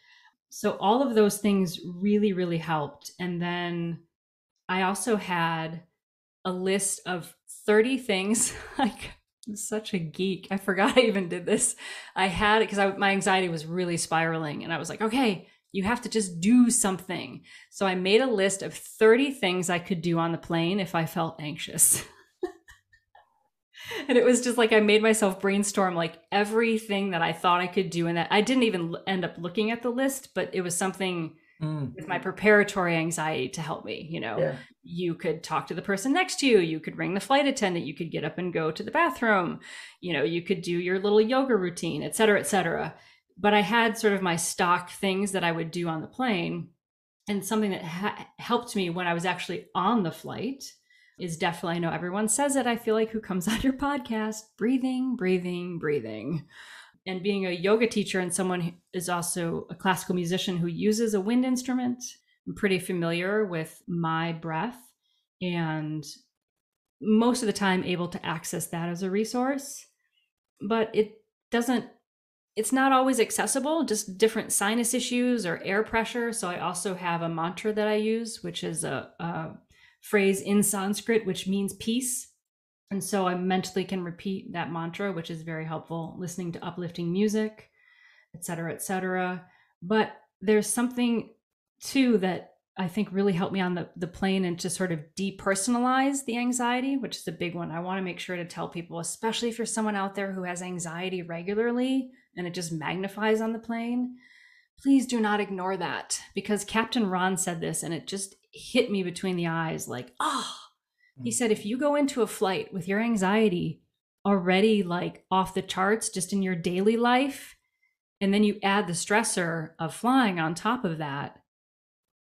So all of those things really, really helped. And then I also had a list of thirty things. Like, I'm such a geek. I forgot I even did this. I had it because my anxiety was really spiraling, and I was like, okay, you have to just do something. So I made a list of thirty things I could do on the plane if I felt anxious. And it was just like, I made myself brainstorm like everything that I thought I could do. And that I didn't even end up looking at the list, but it was something mm. with my preparatory anxiety to help me. You know, yeah. you could talk to the person next to you. You could ring the flight attendant. You could get up and go to the bathroom. You know, you could do your little yoga routine, et cetera, et cetera. But I had sort of my stock things that I would do on the plane. And something that ha- helped me when I was actually on the flight is definitely, I know everyone says it, I feel like, who comes on your podcast, breathing, breathing, breathing. And being a yoga teacher and someone who is also a classical musician who uses a wind instrument, I'm pretty familiar with my breath, and most of the time able to access that as a resource. But it doesn't, it's not always accessible, just different sinus issues or air pressure. So I also have a mantra that I use, which is a, a phrase in Sanskrit, which means peace. And so I mentally can repeat that mantra, which is very helpful, listening to uplifting music, et cetera, et cetera. But there's something too that I think really helped me on the, the plane, and to sort of depersonalize the anxiety, which is a big one. I want to make sure to tell people, especially if you're someone out there who has anxiety regularly and it just magnifies on the plane, please do not ignore that, because Captain Ron said this and it just hit me between the eyes. Like, oh, he said, if you go into a flight with your anxiety already like off the charts, just in your daily life, and then you add the stressor of flying on top of that,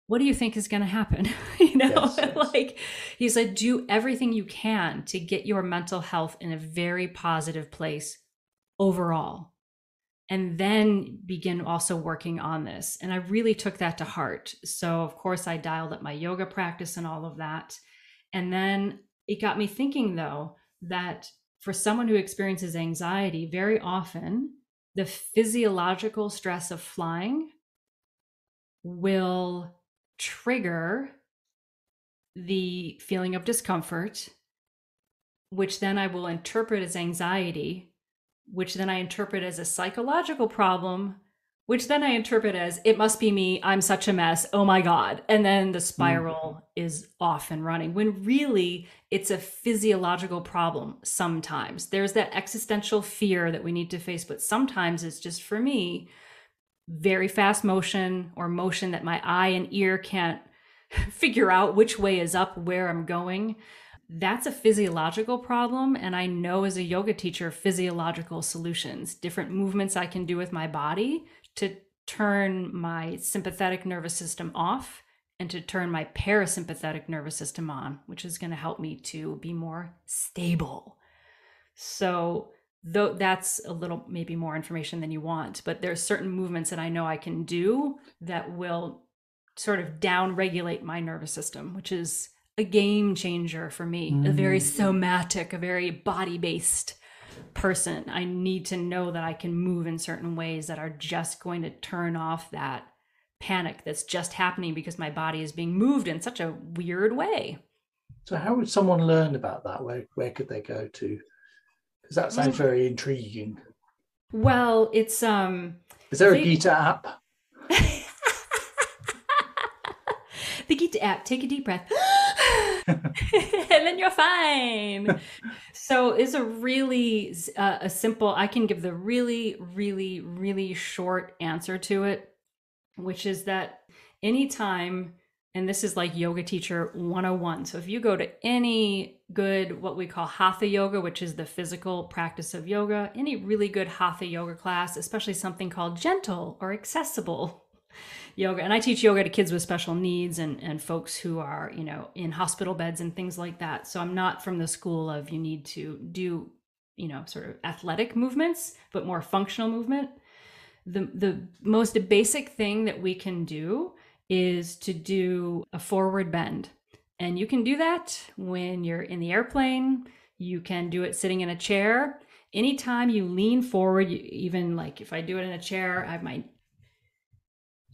what do you think is going to happen? You know, yes, yes. Like he said, do everything you can to get your mental health in a very positive place overall, and then begin also working on this. And I really took that to heart. So of course I dialed up my yoga practice and all of that. And then it got me thinking though, that for someone who experiences anxiety, very often the physiological stress of flying will trigger the feeling of discomfort, which then I will interpret as anxiety, which then I interpret as a psychological problem, which then I interpret as, it must be me, I'm such a mess, oh my God. And then the spiral mm. is off and running, when really it's a physiological problem sometimes. There's that existential fear that we need to face, but sometimes it's just, for me, very fast motion, or motion that my eye and ear can't figure out which way is up, where I'm going. That's a physiological problem. And I know, as a yoga teacher, physiological solutions, different movements I can do with my body to turn my sympathetic nervous system off and to turn my parasympathetic nervous system on, which is going to help me to be more stable. So though that's a little, maybe more information than you want, but there's certain movements that I know I can do that will sort of down regulate my nervous system, which is a game changer for me. Mm. A very somatic, a very body-based person. I need to know that I can move in certain ways that are just going to turn off that panic that's just happening because my body is being moved in such a weird way. So how would someone learn about that? Where, where could they go to? Because that sounds very intriguing. Well, it's... um. Is there they, a Gita app? The Gita app, take a deep breath. And then you're fine. So it's a really uh, a simple, I can give the really, really, really short answer to it, which is that anytime, and this is like yoga teacher one oh one. So if you go to any good, what we call hatha yoga, which is the physical practice of yoga, any really good hatha yoga class, especially something called gentle or accessible yoga. And I teach yoga to kids with special needs and, and folks who are, you know, in hospital beds and things like that. So I'm not from the school of you need to do, you know, sort of athletic movements, but more functional movement. The, the most basic thing that we can do is to do a forward bend. And you can do that when you're in the airplane. You can do it sitting in a chair. Anytime you lean forward, you, even like if I do it in a chair, I have my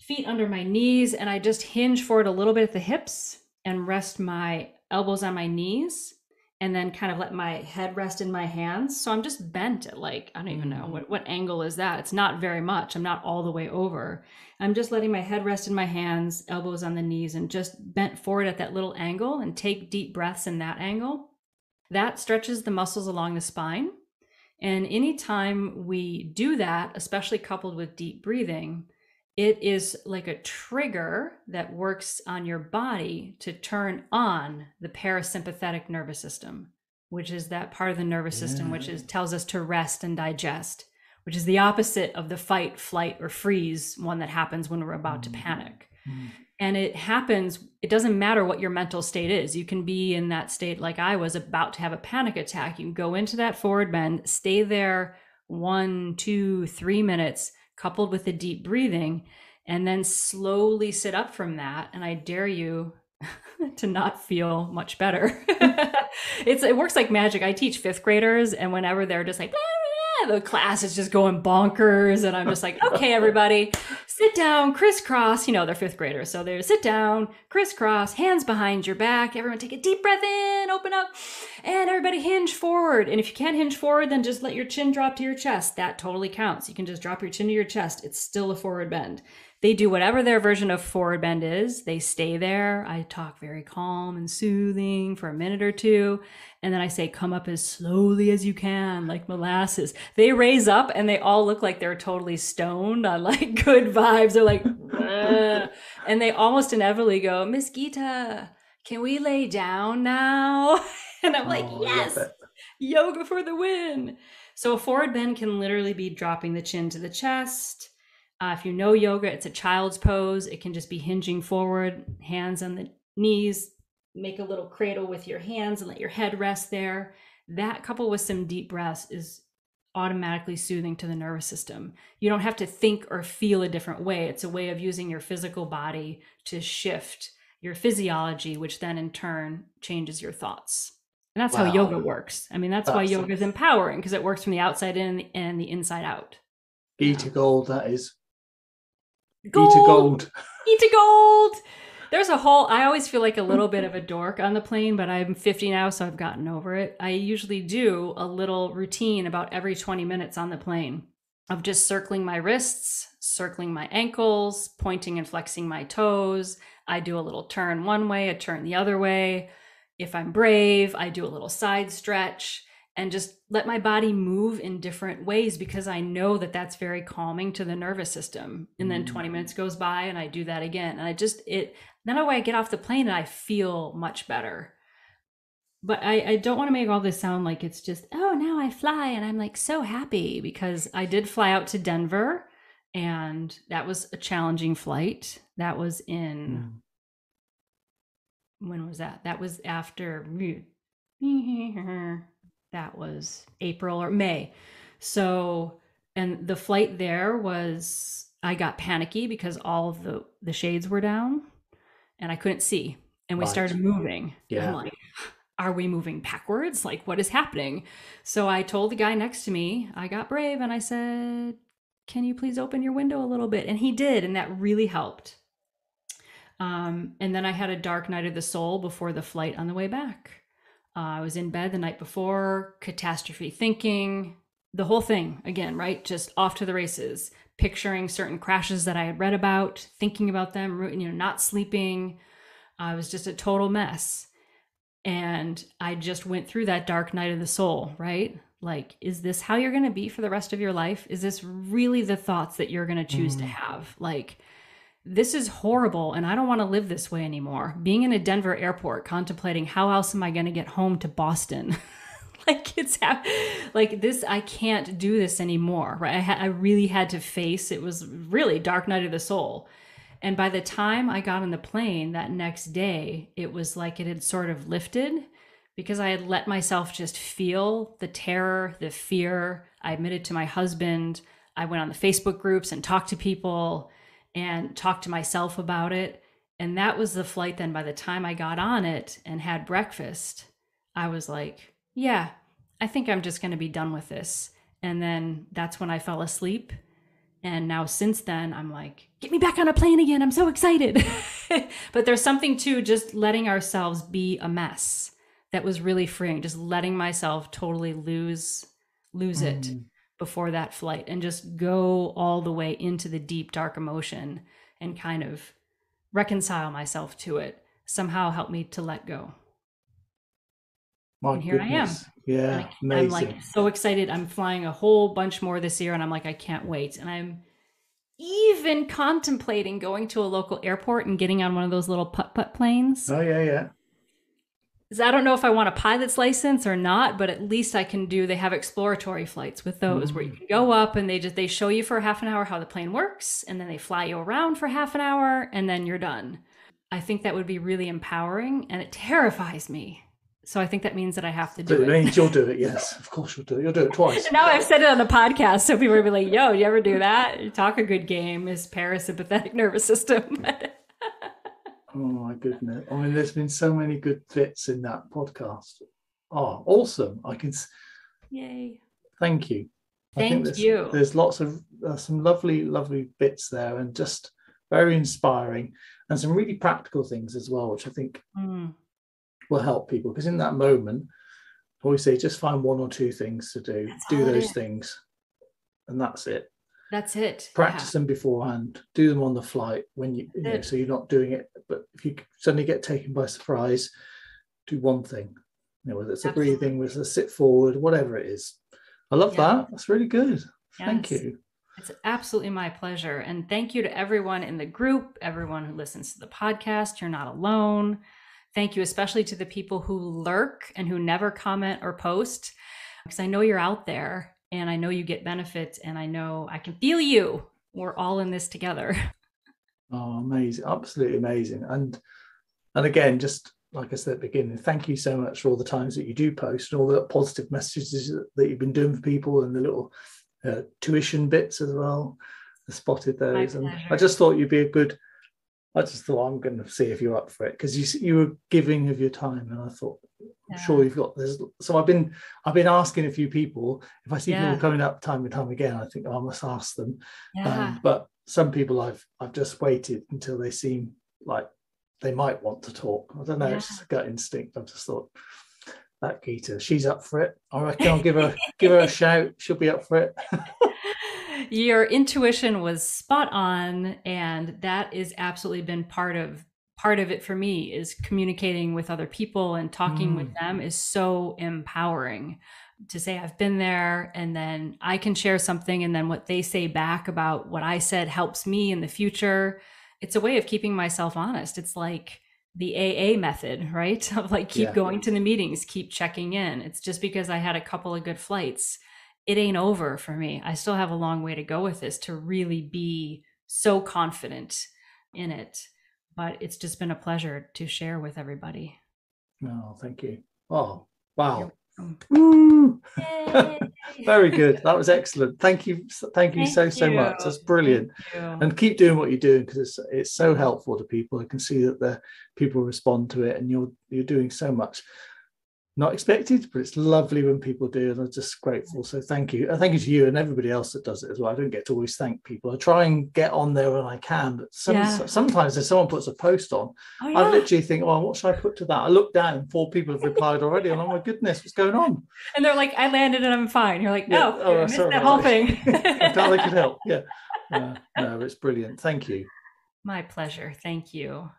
feet under my knees and I just hinge forward a little bit at the hips and rest my elbows on my knees and then kind of let my head rest in my hands. So I'm just bent at, like, I don't even know what, what angle is that. It's not very much. I'm not all the way over. I'm just letting my head rest in my hands, elbows on the knees, and just bent forward at that little angle, and take deep breaths in that angle. That stretches the muscles along the spine. And anytime we do that, especially coupled with deep breathing, it is like a trigger that works on your body to turn on the parasympathetic nervous system, which is that part of the nervous yeah. system, which is, tells us to rest and digest, which is the opposite of the fight, flight, or freeze one that happens when we're about mm-hmm. to panic. Mm-hmm. And it happens, it doesn't matter what your mental state is. You can be in that state like I was, about to have a panic attack. You can go into that forward bend, stay there one, two, three minutes, coupled with the deep breathing, and then slowly sit up from that. And I dare you to not feel much better. it's It works like magic. I teach fifth graders, and whenever they're just like, blah, blah, the class is just going bonkers. And I'm just like, okay, everybody, sit down, crisscross. You know, they're fifth graders. So they're sit down, crisscross, hands behind your back. Everyone take a deep breath in, open up, and everybody hinge forward. And if you can't hinge forward, then just let your chin drop to your chest. That totally counts. You can just drop your chin to your chest. It's still a forward bend. They do whatever their version of forward bend is. They stay there. I talk very calm and soothing for a minute or two. And then I say, come up as slowly as you can, like molasses. They raise up and they all look like they're totally stoned on like good vibes. They're like, and they almost inevitably go, Miss Gita, can we lay down now? And I'm like, oh, yes, yoga for the win. So a forward bend can literally be dropping the chin to the chest. Uh, if you know yoga, it's a child's pose. It can just be hinging forward, hands on the knees, make a little cradle with your hands and let your head rest there. That, coupled with some deep breaths, is automatically soothing to the nervous system. You don't have to think or feel a different way. It's a way of using your physical body to shift your physiology, which then in turn changes your thoughts. And that's wow. how yoga works. I mean, that's, that's why yoga is empowering, because it works from the outside in and the inside out. Gita gold, that is. Gold. Gita gold. Gita gold. There's a whole, I always feel like a little bit of a dork on the plane, but I'm fifty now, so I've gotten over it. I usually do a little routine about every twenty minutes on the plane of just circling my wrists, circling my ankles, pointing and flexing my toes. I do a little turn one way, a turn the other way. If I'm brave, I do a little side stretch and just let my body move in different ways, because I know that that's very calming to the nervous system. And then twenty minutes goes by and I do that again. And I just, it, then I get off the plane and I feel much better. But I, I don't want to make all this sound like it's just, oh, now I fly and I'm like so happy, because I did fly out to Denver and that was a challenging flight. That was in, mm. when was that? That was after, that was April or May. So, and the flight there was, I got panicky because all of the, the shades were down and I couldn't see. And we but, started moving. Yeah. I'm like, are we moving backwards? Like, what is happening? So I told the guy next to me, I got brave and I said, can you please open your window a little bit? And he did. And that really helped. Um, and then I had a dark night of the soul before the flight on the way back. Uh, I was in bed the night before, catastrophe thinking, the whole thing again, right? Just off to the races, picturing certain crashes that I had read about, thinking about them, you know, not sleeping. Uh, I was just a total mess. And I just went through that dark night of the soul, right? Like, is this how you're going to be for the rest of your life? Is this really the thoughts that you're going to choose mm. to have? Like, this is horrible and I don't want to live this way anymore. Being in a Denver airport contemplating how else am I going to get home to Boston? Like, it's like this, I can't do this anymore, right? I, ha- I really had to face, it was really dark night of the soul. And by the time I got on the plane that next day, it was like it had sort of lifted, because I had let myself just feel the terror, the fear. I admitted to my husband. I went on the Facebook groups and talked to people and talked to myself about it. And that was the flight. Then by the time I got on it and had breakfast, I was like, yeah, I think I'm just going to be done with this. And then that's when I fell asleep. And now since then, I'm like, get me back on a plane again. I'm so excited. But there's something to just letting ourselves be a mess. That was really freeing, just letting myself totally lose lose it mm. before that flight and just go all the way into the deep, dark emotion and kind of reconcile myself to it. Somehow helped me to let go. My and here goodness. I am. Yeah, I, amazing. I'm like so excited. I'm flying a whole bunch more this year and I'm like, I can't wait. And I'm even contemplating going to a local airport and getting on one of those little putt-putt planes. Oh, yeah, yeah. I don't know if I want a pilot's license or not, but at least I can do, they have exploratory flights with those mm-hmm. where you can go up and they just, they show you for half an hour how the plane works and then they fly you around for half an hour and then you're done. I think that would be really empowering and it terrifies me. So I think that means that I have to do it. It means you'll do it. Yes, of course you'll do it. You'll do it twice. And now I've said it on a podcast. So people will be like, yo, do you ever do that? You talk a good game is parasympathetic nervous system. Oh my goodness. I mean, there's been so many good bits in that podcast. Oh, awesome. I can. Yay. Thank you. Thank I think there's, you. There's lots of uh, some lovely, lovely bits there and just very inspiring and some really practical things as well, which I think mm. will help people. Because in that moment, I always say, just find one or two things to do. That's do those things. And that's it. That's it. Practice yeah. them beforehand. Do them on the flight when you, you know, so you're not doing it. But if you suddenly get taken by surprise, do one thing. You know, whether it's Absolutely. a breathing, whether it's a sit forward, whatever it is. I love yeah. that. That's really good. Yes. Thank you. It's absolutely my pleasure. And thank you to everyone in the group, everyone who listens to the podcast. You're not alone. Thank you, especially to the people who lurk and who never comment or post, because I know you're out there. And I know you get benefits and I know I can feel you. We're all in this together. Oh, amazing. Absolutely amazing. And and again, just like I said at the beginning, thank you so much for all the times that you do post and all the positive messages that you've been doing for people and the little uh, tuition bits as well. I spotted those. And I just thought you'd be a good, I just thought I'm going to see if you're up for it because you you were giving of your time and I thought, I'm yeah. sure you've got this. So I've been I've been asking a few people. If I see yeah. people coming up time and time again, I think oh, I must ask them. Yeah. Um, but some people I've I've just waited until they seem like they might want to talk. I don't know, yeah. It's just a gut instinct. I've just thought, that Gita, she's up for it. I reckon I'll give her give her a shout. She'll be up for it. Your intuition was spot on, and that has absolutely been part of part of it for me, is communicating with other people and talking mm. with them is so empowering. To say I've been there, and then I can share something, and then what they say back about what I said helps me in the future. It's a way of keeping myself honest. It's like the A A method, right? Of like, keep yeah. going to the meetings, keep checking in. It's just because I had a couple of good flights, it ain't over for me. I still have a long way to go with this to really be so confident in it. But it's just been a pleasure to share with everybody. No, oh, thank you. Oh, wow. Woo. Very good. That was excellent. Thank you. Thank you thank so, so you. much. That's brilliant. And keep doing what you're doing, because it's it's so helpful to people. I can see that the people respond to it, and you're you're doing so much. Not expected, but it's lovely when people do, and I'm just grateful. So thank you. And thank you to you and everybody else that does it as well. I don't get to always thank people. I try and get on there when I can, but some, yeah. sometimes if someone puts a post on, oh, yeah. I literally think, oh, what should I put to that? I look down, four people have replied already, and oh my goodness, what's going on? And they're like, I landed and I'm fine. You're like, no, yeah. oh, I missed sorry, that whole thing. I'm glad I could help. Yeah. Uh, no, it's brilliant. Thank you. My pleasure. Thank you.